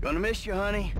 Gonna miss you, honey.